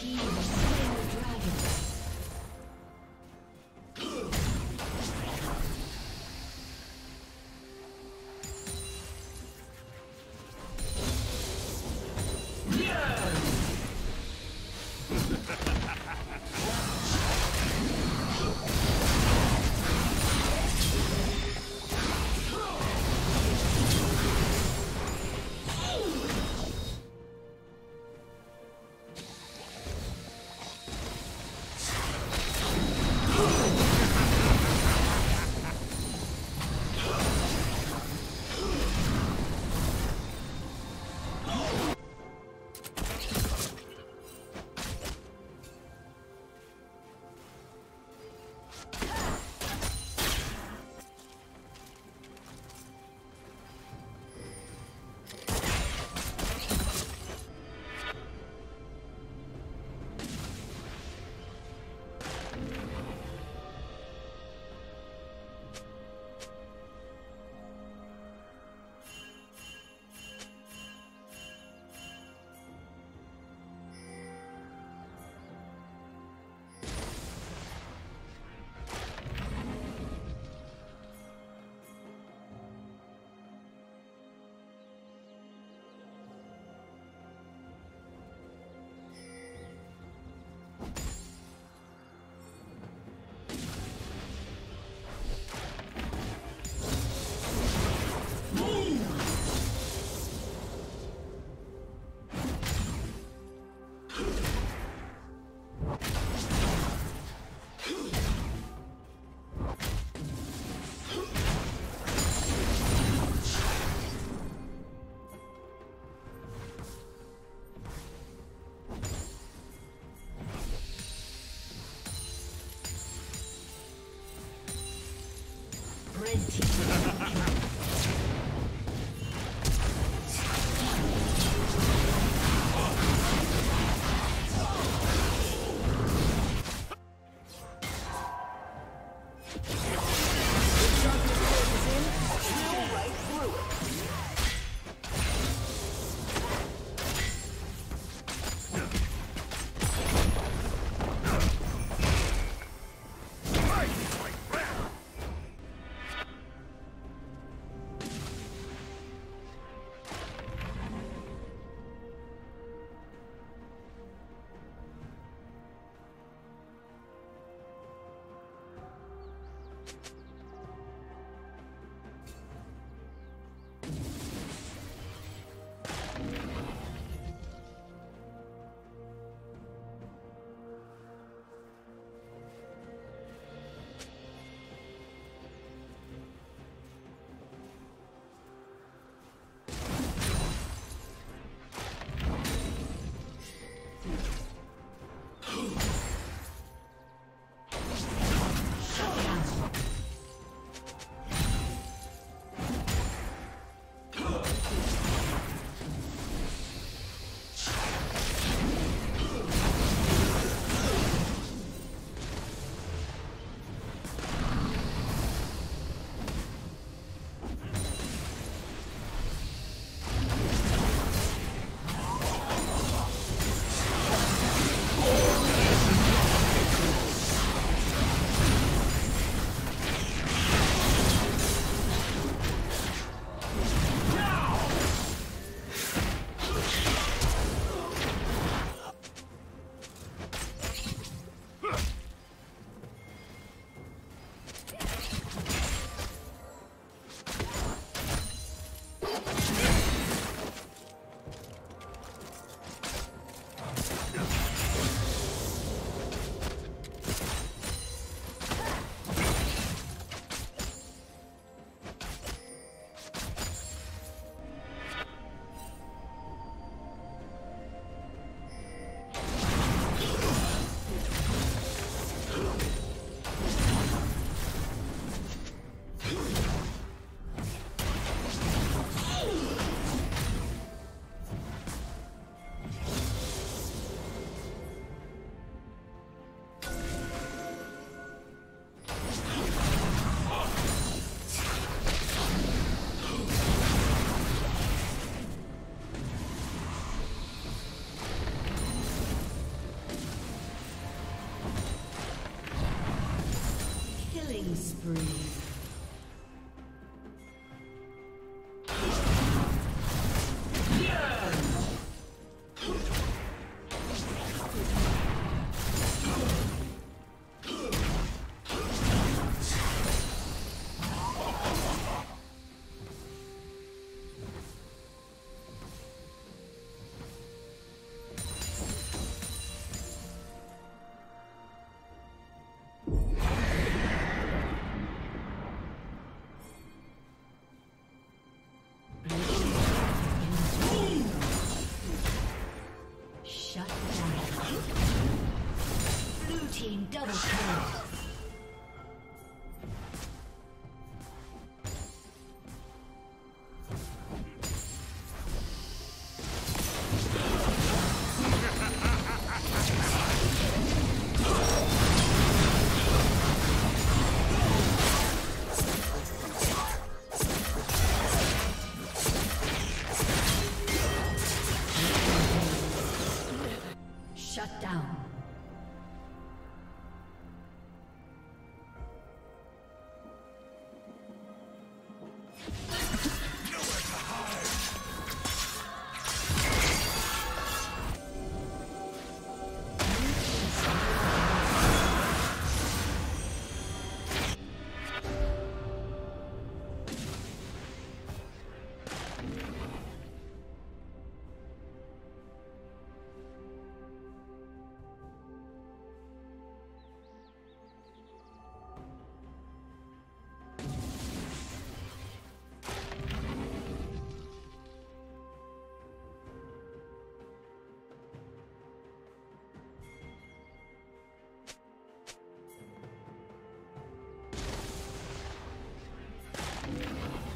Team slain the dragon.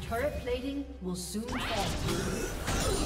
Turret plating will soon fall.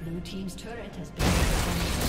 Blue team's turret has been destroyed.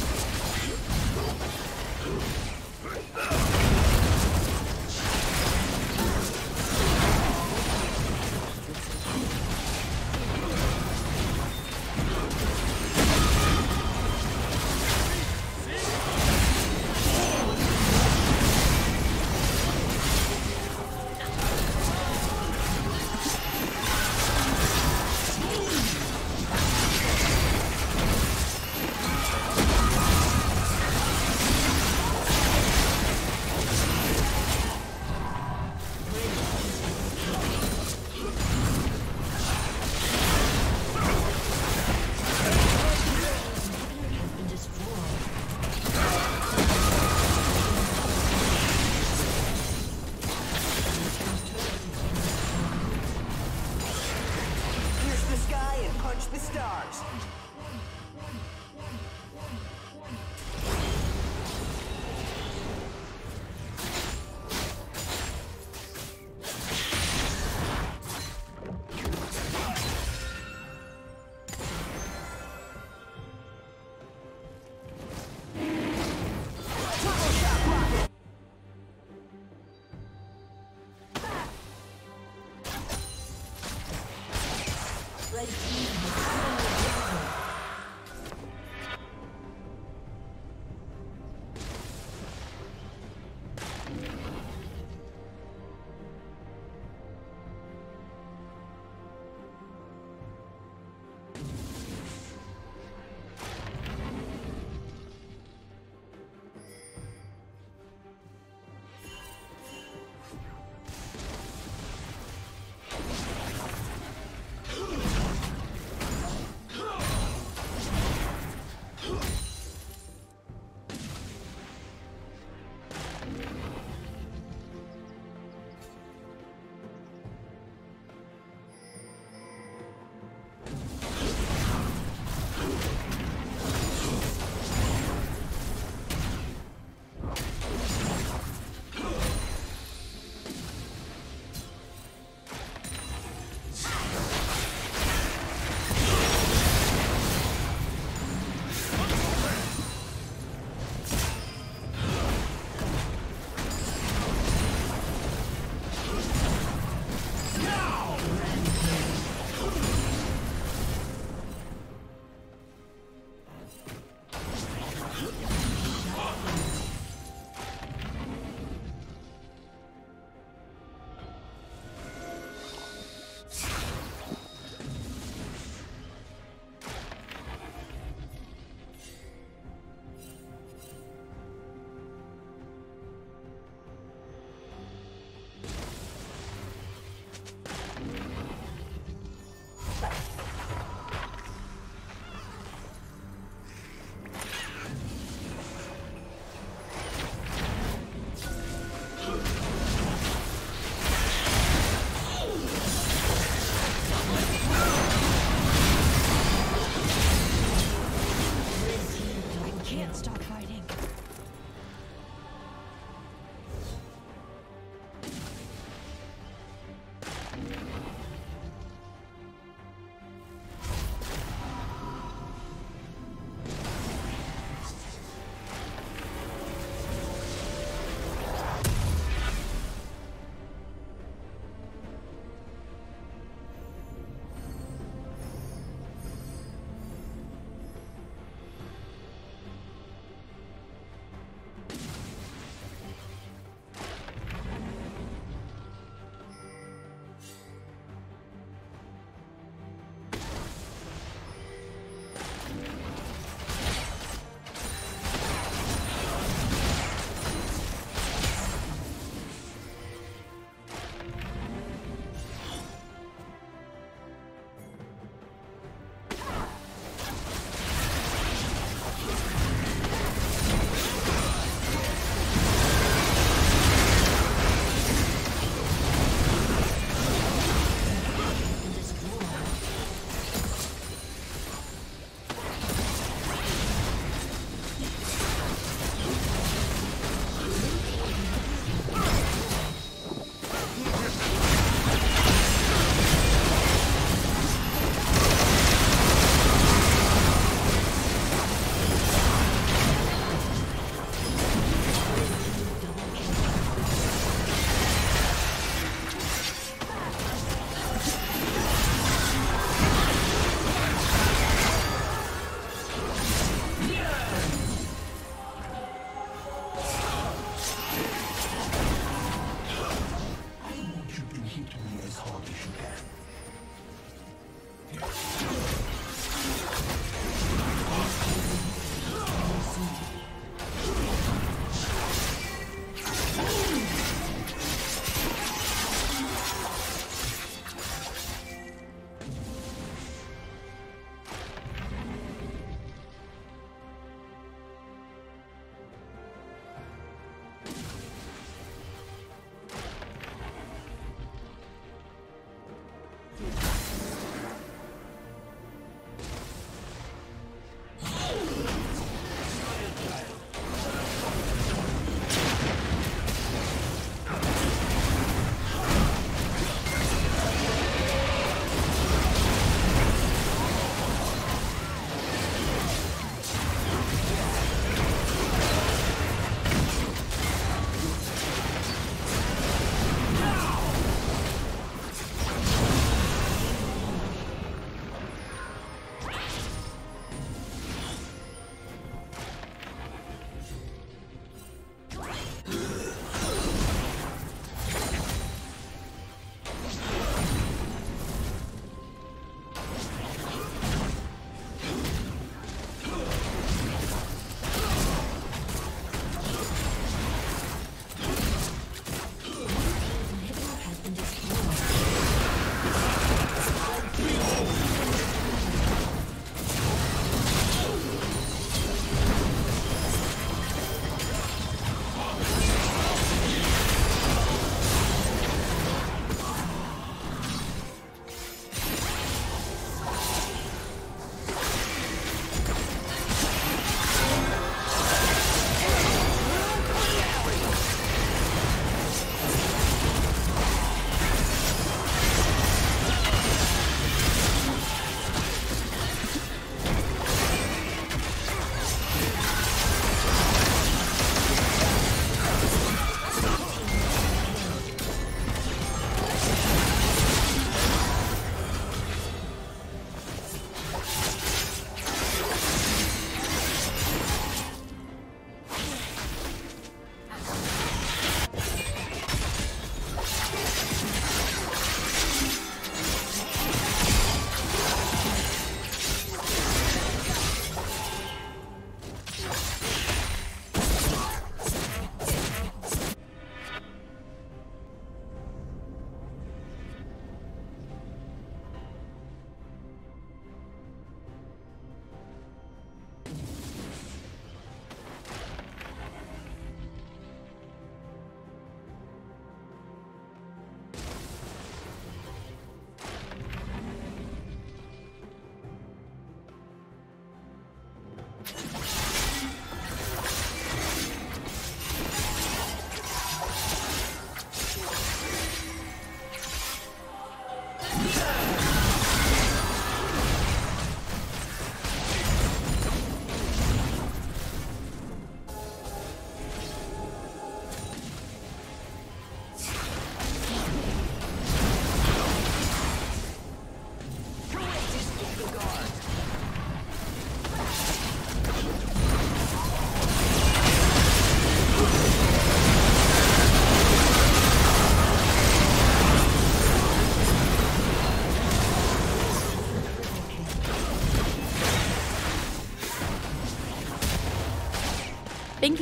Thank